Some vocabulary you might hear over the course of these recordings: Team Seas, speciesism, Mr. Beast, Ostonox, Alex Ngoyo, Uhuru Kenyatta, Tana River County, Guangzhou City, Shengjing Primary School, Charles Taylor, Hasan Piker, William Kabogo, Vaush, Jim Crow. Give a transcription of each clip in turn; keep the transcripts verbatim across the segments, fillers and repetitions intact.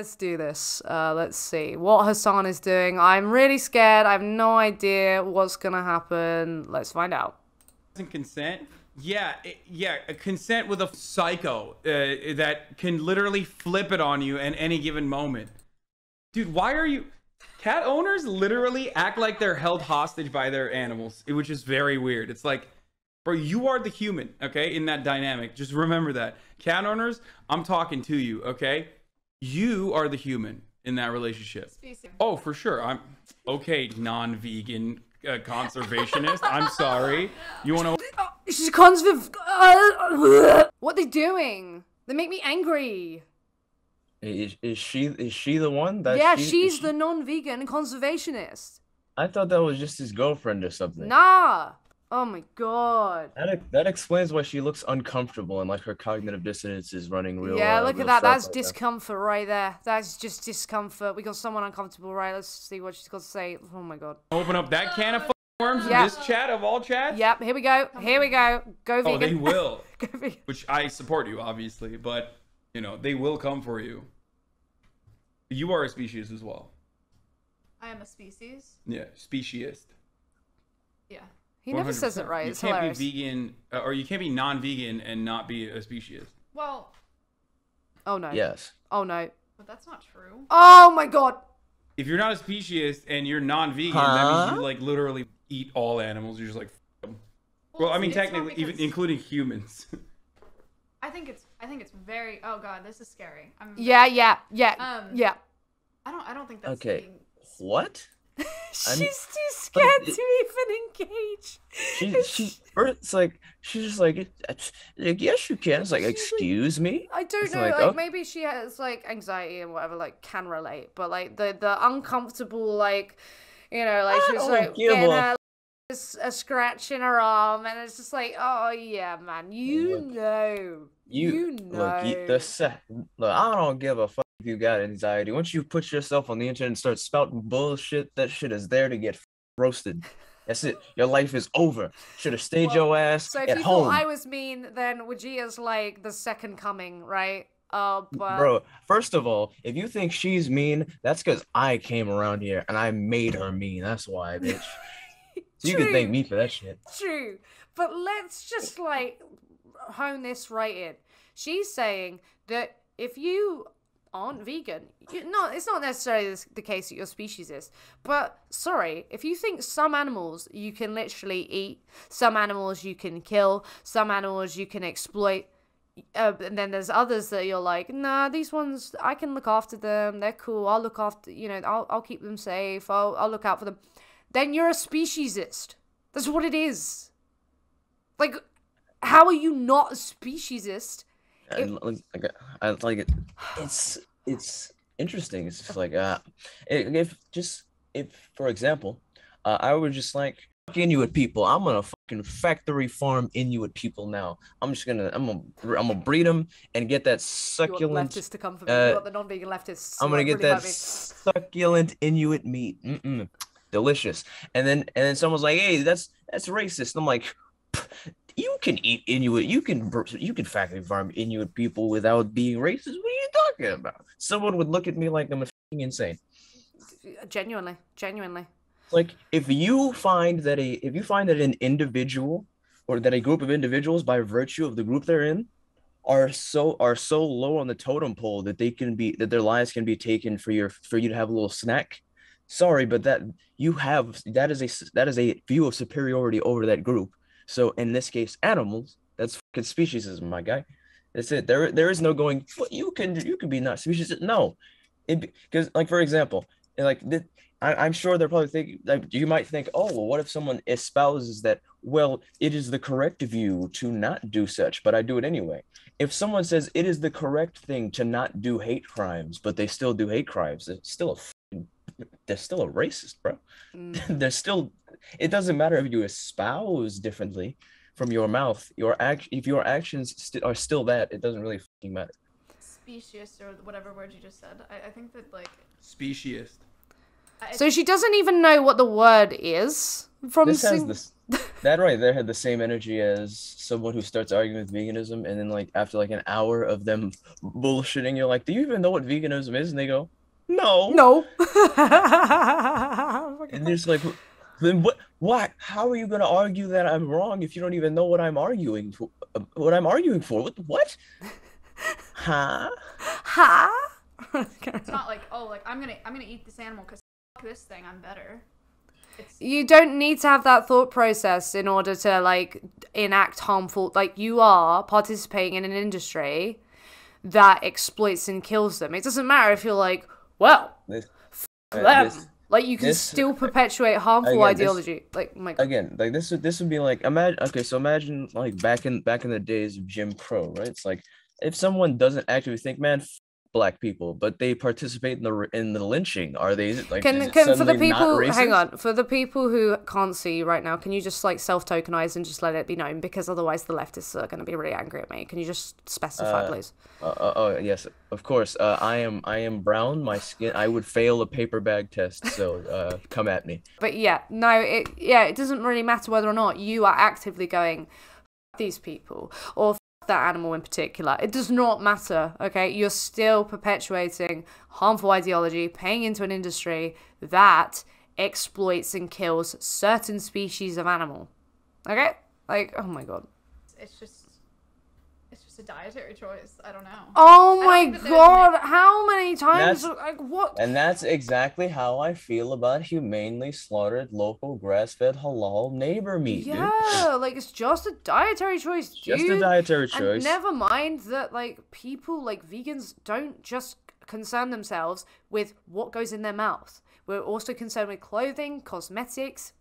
Let's do this. Uh, let's see what Hasan is doing. I'm really scared. I have no idea what's gonna happen. Let's find out. Consent? Yeah, it, yeah, a consent with a psycho uh, that can literally flip it on you at any given moment. Dude, why are you... Cat owners literally act like they're held hostage by their animals, which is very weird. It's like, bro, you are the human, okay, in that dynamic. Just remember that. Cat owners, I'm talking to you, okay? You are the human in that relationship. Oh, for sure. I'm... Okay, non-vegan uh, conservationist. I'm sorry. You want to... Oh, she's conserv... Uh, what are they doing? They make me angry. Is, is she is she the one that yeah she, she's she... the non-vegan conservationist? I thought that was just his girlfriend or something. Nah. Oh my god, that that explains why she looks uncomfortable and like her cognitive dissonance is running real. Yeah, uh, look real at that. That's like discomfort that. Right there. That's just discomfort. We got someone uncomfortable, right? Let's see what she's got to say. Oh my god, open up that can of worms. Yep. In this chat of all chats. Yep, here we go. Here we go. Go vegan. Oh, they will. Go vegan. Which I support you obviously, but you know, they will come for you. You are a species as well. I am a species? Yeah, speciesist. Yeah. He never says it right. You it's can't hilarious. Be vegan, uh, or you can't be non-vegan and not be a speciesist. Well. Oh, no. Yes. Oh, no. But that's not true. Oh, my God. If you're not a speciesist and you're non-vegan, huh? That means you, like, literally eat all animals. You're just like, f them. Well, well I mean, technically, because... even including humans. I think it's I think it's very oh god, this is scary. I'm Yeah, yeah, yeah. Um yeah. I don't I don't think that's okay. Being... What? She's I'm... too scared like, to even engage. She she it's like she's just like, like yes you can. It's like she's excuse like, me. I don't it's know, like, like oh. Maybe she has like anxiety and whatever, like can relate, but like the the uncomfortable like you know, like she's like in her a scratch in her arm and it's just like oh yeah man you look, know you, you know look, you, the, look I don't give a fuck if you got anxiety. Once you put yourself on the internet and start spouting bullshit, that shit is there to get roasted. That's it. Your life is over. Should have stayed well, your ass so if at you home. Thought I was mean, then Wajia's like the second coming, right? Oh, but... Bro, first of all, if you think she's mean, that's because I came around here and I made her mean. That's why, bitch. So you can thank me for that shit. True. But let's just, like, hone this right in. She's saying that if you aren't vegan, you, no, it's not necessarily the case that your species is. But, sorry, if you think some animals you can literally eat, some animals you can kill, some animals you can exploit, uh, and then there's others that you're like, nah, these ones, I can look after them, they're cool, I'll look after, you know, I'll, I'll keep them safe, I'll, I'll look out for them. Then you're a speciesist. That's what it is. Like, how are you not a speciesist? I, if... I like it. It's it's interesting. It's just like uh, if just if for example, uh, I was just like fuck Inuit people. I'm gonna fucking factory farm Inuit people now. I'm just gonna I'm gonna I'm gonna breed them and get that succulent. You want the leftists to come for me. Uh, you want the non-vegan leftists. I'm gonna get really that succulent Inuit meat. Mm-mm. Delicious. And then and then someone's like, hey, that's that's racist. And I'm like, you can eat Inuit, you can you can factory farm Inuit people without being racist. What are you talking about? Someone would look at me like I'm fucking insane. Genuinely, genuinely. Like if you find that a if you find that an individual or that a group of individuals by virtue of the group they're in are so are so low on the totem pole that they can be that their lives can be taken for your for you to have a little snack. Sorry, but that you have that is a that is a view of superiority over that group. So in this case, animals. That's fucking speciesism, my guy. That's it. There there is no going. But you can you can be not speciesist. No, because like for example, like the, I, I'm sure they're probably thinking like you might think, oh well, what if someone espouses that? Well, it is the correct view to not do such, but I do it anyway. If someone says it is the correct thing to not do hate crimes, but they still do hate crimes, it's still a they're still a racist, bro. Mm. They're still, it doesn't matter if you espouse differently from your mouth, your act, if your actions st are still that, it doesn't really fucking matter. Specious or whatever word you just said. I, I think that like... Specious. So she doesn't even know what the word is from this has this, that right there had the same energy as someone who starts arguing with veganism, and then like after like an hour of them bullshitting, you're like, do you even know what veganism is? And they go, no, no. Oh, and there's like, then what? What? How are you gonna argue that I'm wrong if you don't even know what I'm arguing for? What I'm arguing for? What? What? Huh? Huh? It's not like, oh, like I'm gonna I'm gonna eat this animal because fuck this thing, I'm better. It's... You don't need to have that thought process in order to like enact harmful. Like, you are participating in an industry that exploits and kills them. It doesn't matter if you're like, well, this, f uh, them. This... Like, you can this, still perpetuate harmful again, ideology. This, like, my God. Again, like, this would this would be like, imagine, okay, so imagine, like, back in back in the days of Jim Crow, right? It's like, if someone doesn't actually think, man, f black people, but they participate in the in the lynching, are they, like, can, can, for the people, hang on, for the people who can't see right now, can you just, like, self-tokenize and just let it be known? Because otherwise the leftists are going to be really angry at me. Can you just specify, uh, please? Uh, uh, oh, yes. Of course, uh, I am. I am brown. My skin. I would fail a paper bag test. So uh, come at me. But yeah, no. It yeah. It doesn't really matter whether or not you are actively going, f these people or f that animal in particular. It does not matter. Okay, you're still perpetuating harmful ideology, paying into an industry that exploits and kills certain species of animal. Okay, like, oh my God. It's just. A dietary choice. I don't know. Oh my God, how many times? Like, what? And that's exactly how I feel about humanely slaughtered local grass-fed halal neighbor meat. Yeah, dude. Like, it's just a dietary choice, dude. Just a dietary choice. And never mind that, like, people like vegans don't just concern themselves with what goes in their mouth. We're also concerned with clothing, cosmetics.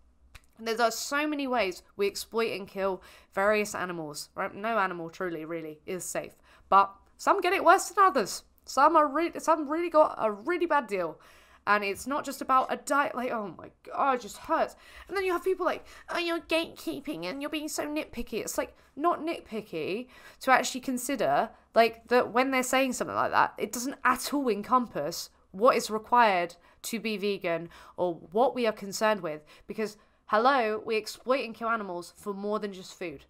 There are so many ways we exploit and kill various animals, right? No animal truly, really, is safe. But some get it worse than others. Some are re some really got a really bad deal. And it's not just about a diet, like, oh my God, it just hurts. And then you have people like, oh, you're gatekeeping and you're being so nitpicky. It's like, not nitpicky to actually consider, like, that when they're saying something like that, it doesn't at all encompass what is required to be vegan or what we are concerned with. Because... hello, we exploit and kill animals for more than just food.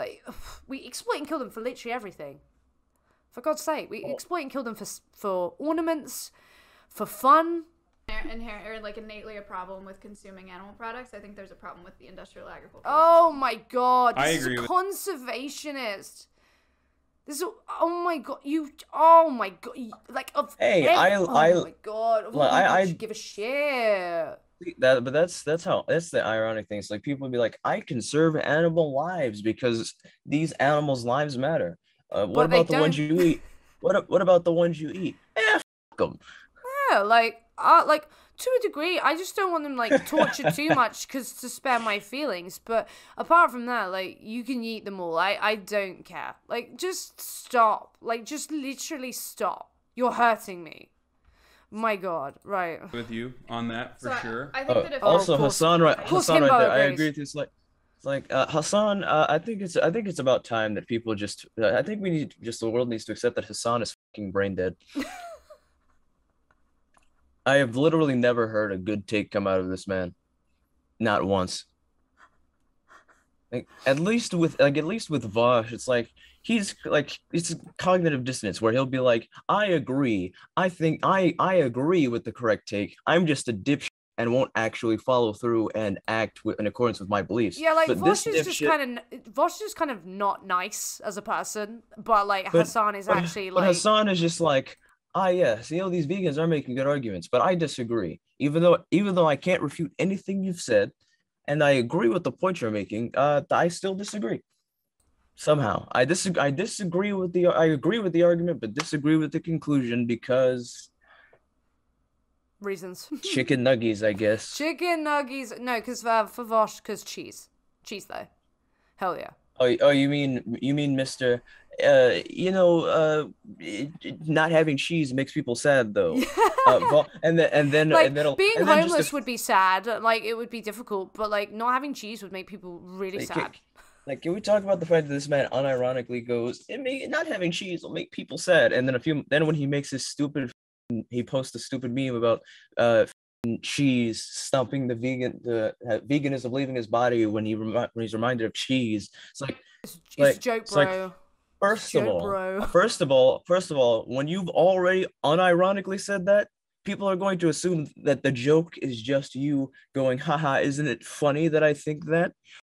Like, we exploit and kill them for literally everything. For God's sake, we exploit and kill them for for ornaments, for fun. Inherent, like, innately a problem with consuming animal products. I think there's a problem with the industrial agriculture. Oh my God, this I is agree a conservationist. This is, oh my God, you, oh my God, like, of, hey, hey, I, oh I, my God, oh like, my God, I, I give a shit. That, but that's that's how that's the ironic thing. It's like people be like, I conserve animal lives because these animals' lives matter. Uh, what about the don't... ones you eat? What what about the ones you eat? Eh, fuck them. Yeah, like uh, like to a degree, I just don't want them like tortured too much because to spare my feelings. But apart from that, like, you can eat them all. I I don't care. Like, just stop. Like, just literally stop. You're hurting me. My God, right. With you on that for so sure. I, I think that if oh, also, Hasan, right, Hasan, right there. Agrees. I agree with you. It's like, it's like uh, Hasan. Uh, I think it's, I think it's about time that people just. Uh, I think we need, just the world needs to accept that Hasan is fucking brain dead. I have literally never heard a good take come out of this man, not once. Like, at least with like at least with Vaush, it's like he's like it's cognitive dissonance where he'll be like, I agree, I think I I agree with the correct take. I'm just a dipshit and won't actually follow through and act with, in accordance with my beliefs. Yeah, like, but Vaush is just kind of Vaush is just kind of not nice as a person, but like but, Hasan is but, actually but like Hasan is just like, ah yes, you know, these vegans are making good arguments, but I disagree. Even though even though I can't refute anything you've said. And I agree with the point you're making. Uh, I still disagree. Somehow, I disagree. I disagree with the. I agree with the argument, but disagree with the conclusion because reasons. Chicken nuggies, I guess. Chicken nuggies. No, because uh, for Vaush, because cheese, cheese though. Hell yeah. Oh, oh, you mean you mean Mister Uh, you know, uh, not having cheese makes people sad, though. Yeah. Uh, and then, and then, like, and then being and then homeless would be sad. Like, it would be difficult, but like not having cheese would make people really like, sad. Can, like, can we talk about the fact that this man unironically goes, "It may not having cheese will make people sad," and then a few, then when he makes his stupid, he posts a stupid meme about uh cheese, stumping the vegan, the uh, veganism leaving his body when he remi when he's reminded of cheese. It's like it's, it's like, a joke, it's bro. Like, first it's of all, bro. first of all, first of all, when you've already unironically said that, people are going to assume that the joke is just you going, haha, isn't it funny that I think that?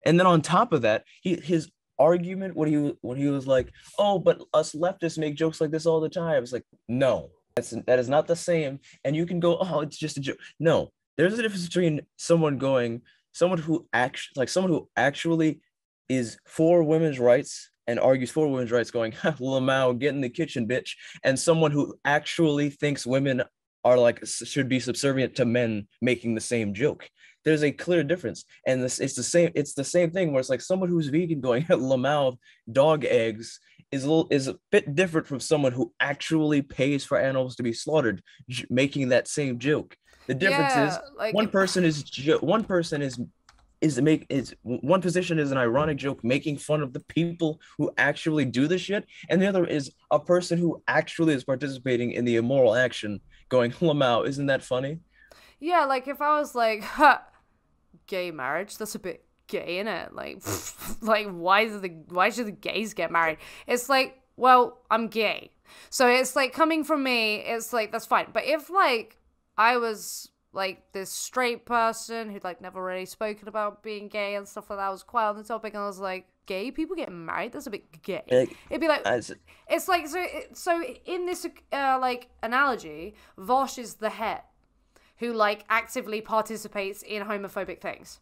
And then on top of that, he, his argument when he when he was like, oh, but us leftists make jokes like this all the time. It's like, no. That's, that is not the same. And you can go, oh, it's just a joke. No, there's a difference between someone going, someone who actually, like someone who actually is for women's rights and argues for women's rights going, Lamau, get in the kitchen, bitch. And someone who actually thinks women are like, should be subservient to men making the same joke. There's a clear difference. And this, it's the same, it's the same thing where it's like someone who's vegan going, Lamau, dog eggs, is a little, is a bit different from someone who actually pays for animals to be slaughtered making that same joke. The difference yeah, is like, one person is one person is is make is one position is an ironic joke making fun of the people who actually do the shit, and the other is a person who actually is participating in the immoral action going, Lamau, isn't that funny? Yeah, like if I was like, ha, gay marriage, that's a bit gay, innit? Like, like why is the why should the gays get married? It's like, well, I'm gay, so it's like coming from me, it's like that's fine. But if like I was like this straight person who'd like never really spoken about being gay and stuff like that, I was quite on the topic, and I was like, gay people get married? That's a bit gay. Like, it'd be like it's like so. So in this uh, like analogy, Vaush is the het who like actively participates in homophobic things.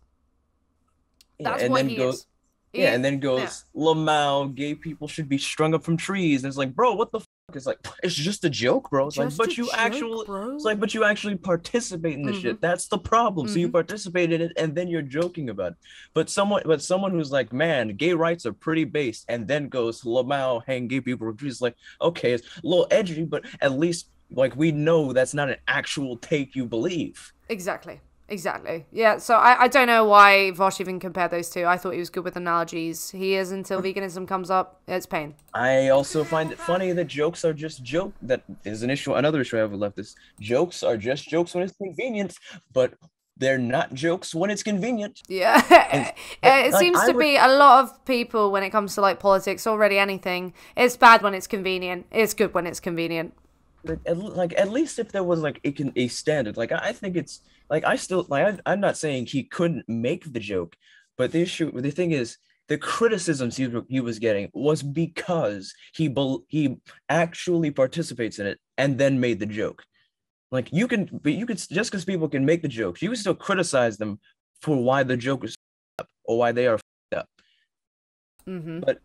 That's yeah, and what then he goes, is. He yeah, is. and then goes, yeah. Lamau, gay people should be strung up from trees. And it's like, bro, what the fuck? It's like, it's just a joke, bro. It's just like, but you joke, actually, bro. It's like, but you actually participate in this mm-hmm. shit. That's the problem. Mm-hmm. So you participate in it, and then you're joking about it. But someone, but someone who's like, man, gay rights are pretty based, and then goes, Lamau, hang gay people from trees. Like, okay, it's a little edgy, but at least like we know that's not an actual take you believe. Exactly. Exactly. Yeah, so I, I don't know why Vaush even compared those two. I thought he was good with analogies. He is until veganism comes up. It's pain. I also find it funny that jokes are just joke. That is an issue. Another issue I have left is jokes are just jokes when it's convenient, but they're not jokes when it's convenient. Yeah. And, but, it like, seems I to would... be a lot of people when it comes to like politics, already anything. It's bad when it's convenient. It's good when it's convenient. But at, like at least if there was like a, a standard, like I think it's like I still like I, I'm not saying he couldn't make the joke, but the issue, the thing is, the criticisms he, he was getting was because he he actually participates in it and then made the joke. Like you can, but you could just because people can make the jokes, you can still criticize them for why the joke is f***ed up or why they are f***ed up. Mm-hmm. But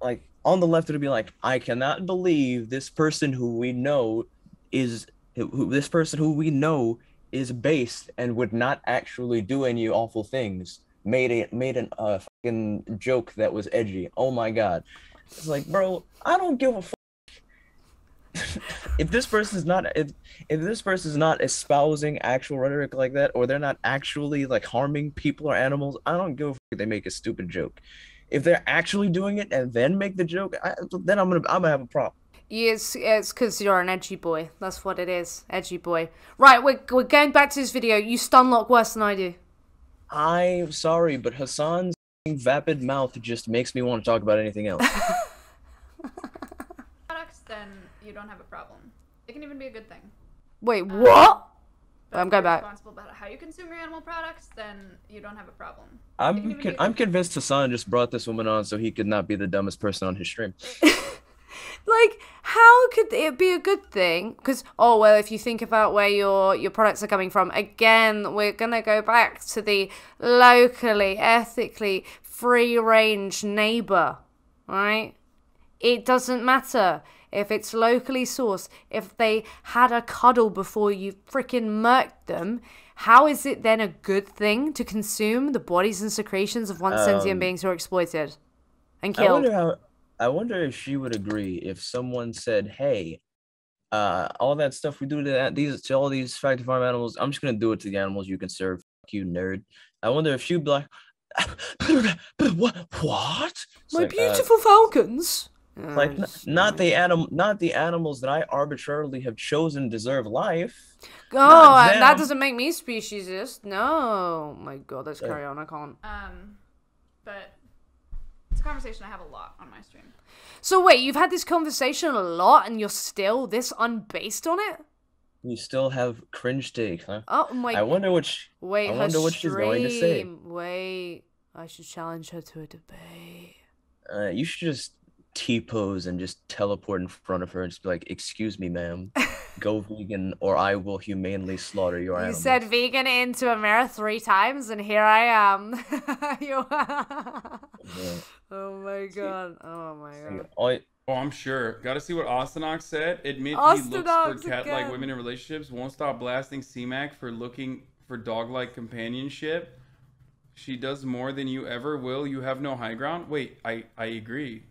like. On the left, it would be like, I cannot believe this person who we know is who this person who we know is based and would not actually do any awful things. Made a made an uh, fucking joke that was edgy. Oh my god! It's like, bro, I don't give a fuck. If this person is not if if this person is not espousing actual rhetoric like that, or they're not actually like harming people or animals, I don't give a fuck if they make a stupid joke. If they're actually doing it and then make the joke, I, then I'm gonna I'm gonna have a problem. Yes, it's because you're an edgy boy. That's what it is, edgy boy. Right, we're we're going back to this video. You stun lock worse than I do. I'm sorry, but Hasan's vapid mouth just makes me want to talk about anything else. Products, then you don't have a problem. It can even be a good thing. Wait, um, what? I'm going back. Responsible about how you consume your animal products, then you don't have a problem. I'm con I'm convinced Hasan just brought this woman on so he could not be the dumbest person on his stream. Like, how could it be a good thing? Because oh well, if you think about where your your products are coming from, again, we're gonna go back to the locally, ethically free range neighbor, right? It doesn't matter. If it's locally sourced, if they had a cuddle before you freaking murked them, how is it then a good thing to consume the bodies and secretions of once um, sentient beings who are exploited and killed? I wonder, how, I wonder if she would agree if someone said, hey, uh, all that stuff we do to, that, these, to all these factory farm animals, I'm just going to do it to the animals you can serve, fuck you, nerd. I wonder if she'd be like, what? It's My like, beautiful uh, falcons. Mm, like n not the anim not the animals that I arbitrarily have chosen deserve life. Oh, uh, that doesn't make me speciesist. No, my God, that's uh, carry on. I can't. Um, but it's a conversation I have a lot on my stream. So wait, you've had this conversation a lot, and you're still this unbased on it? You still have cringe take, huh? Oh my! I wonder which. Wait, I wonder what she's going to say. Wait, I should challenge her to a debate. Uh, you should just T-pose and just teleport in front of her and just be like, "Excuse me, ma'am, go vegan, or I will humanely slaughter your animal." You said vegan into a mirror three times, and here I am. You yeah. Oh my God! Oh my God! I Oh, I'm sure. Gotta see what Ostonox said. Admit Ostonox he looks for cat-like women in relationships. Won't stop blasting C Mac for looking for dog-like companionship. She does more than you ever will. You have no high ground. Wait, I, I agree.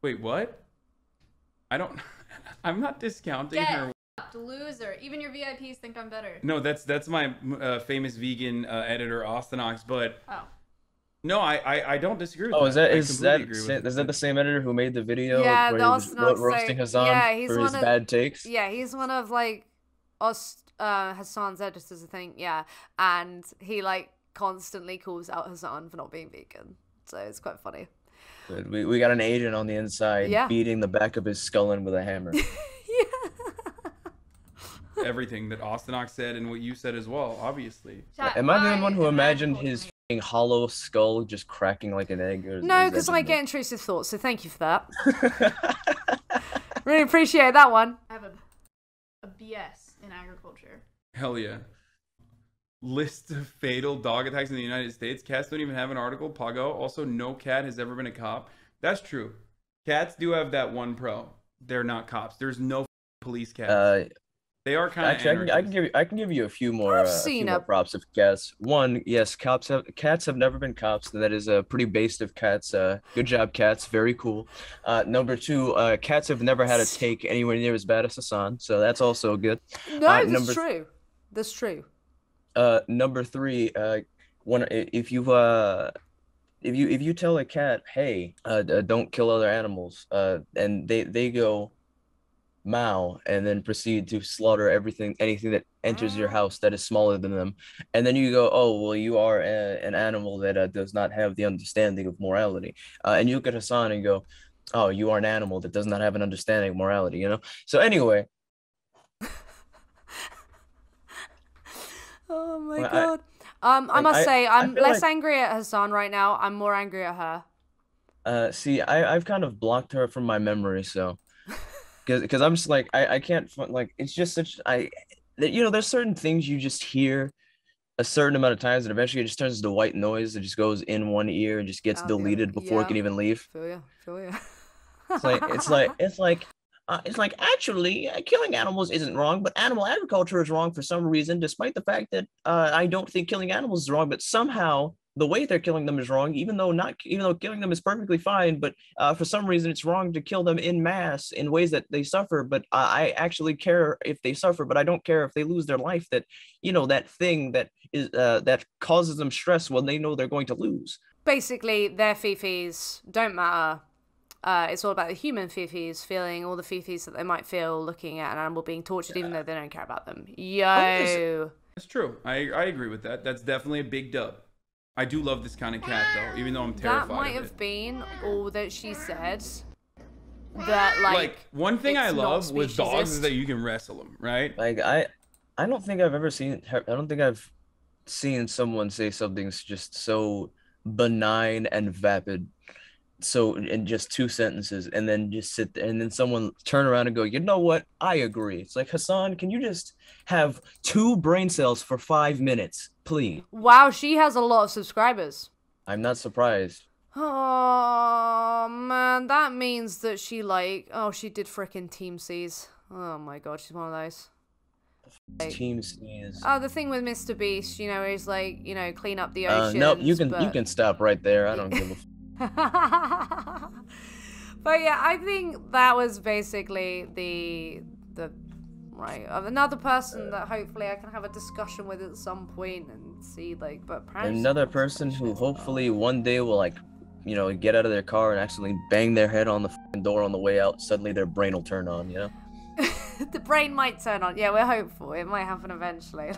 Wait, what? I don't... I'm not discounting Get her. Loser. Even your V I Ps think I'm better. No, that's that's my uh, famous vegan uh, editor, Ostonox, but... Oh. No, I, I I don't disagree with oh, that. Oh, is that is that is that, is that the same editor who made the video yeah, where he was roasting Hasan yeah, he's for one his of, bad takes? Yeah, he's one of like us uh Hasan's editors, I think. Yeah, and he like constantly calls out Hasan for not being vegan, so it's quite funny. Good. We we got an agent on the inside yeah. beating the back of his skull in with a hammer. yeah. Everything that Ostonox said and what you said as well, obviously. Chat, Am I the one who imagined his hollow skull just cracking like an egg? Or no, because I get intrusive thoughts, so thank you for that. Really appreciate that one. I have a, a B S in agriculture. Hell yeah. List of fatal dog attacks in the United States. Cats don't even have an article. Pago. Also, no cat has ever been a cop. That's true. Cats do have that one pro. They're not cops. There's no police cats. Uh, They are kind Actually, of. Actually, I can give you. I can give you a few more, I've uh, seen a few more props of cats. One, yes, cops have cats have never been cops. That is a uh, pretty based of cats. Uh, good job, cats. Very cool. Uh, number two, uh, cats have never had a take anywhere near as bad as Hasan, so that's also good. No, uh, that's true. That's true. Uh, number three, uh, one if you uh. If you if you tell a cat, hey, uh, don't kill other animals, uh, and they they go. Meow, and then proceed to slaughter everything, anything that enters your house that is smaller than them. And then you go, oh, well, you are a, an animal that uh, does not have the understanding of morality. Uh, and you look at Hasan and go, oh, you are an animal that does not have an understanding of morality, you know? So anyway. Oh, my well, God. I, um, I must I, say, I'm less like... angry at Hasan right now. I'm more angry at her. Uh, see, I, I've kind of blocked her from my memory, so... Because I'm just like, I, I can't, like, it's just such, I, you know, there's certain things you just hear a certain amount of times and eventually it just turns into white noise. It just goes in one ear and just gets oh, deleted yeah. before yeah. it can even leave. Feel ya, feel ya. It's like, it's like, it's like, uh, it's like, actually, uh, killing animals isn't wrong, but animal agriculture is wrong for some reason, despite the fact that uh, I don't think killing animals is wrong, but somehow the way they're killing them is wrong, even though not, even though killing them is perfectly fine, but uh, for some reason it's wrong to kill them in mass in ways that they suffer. But uh, I actually care if they suffer, but I don't care if they lose their life. That you know that thing that is uh, that causes them stress when they know they're going to lose. Basically, their fifis don't matter. Uh, it's all about the human fifis feeling all the fifis that they might feel looking at an animal being tortured, yeah. even though they don't care about them. Yo, that's true. I I agree with that. That's definitely a big dub. I do love this kind of cat though, even though I'm terrified. That might have it. been all that she said. That like, like one thing I love with dogs is that you can wrestle them, right? Like I, I don't think I've ever seen. I don't think I've seen someone say something's just so benign and vapid. So in just two sentences, and then just sit there, and then someone turn around and go, you know what? I agree. It's like, Hasan, can you just have two brain cells for five minutes, please? Wow, she has a lot of subscribers. I'm not surprised. Oh man, that means that she like, oh, she did frickin' Team Seas. Oh my God, she's one of those. Like, Team Seas. Oh, the thing with Mister Beast, you know, is like, you know, clean up the ocean. Uh, no, you can but... you can stop right there. I don't give a. F But yeah, I think that was basically the the right of another person that hopefully I can have a discussion with at some point and see like. But another person who hopefully one day will like you know, get out of their car and accidentally bang their head on the fucking door on the way out, suddenly their brain will turn on, you know? The brain might turn on. Yeah, we're hopeful. It might happen eventually.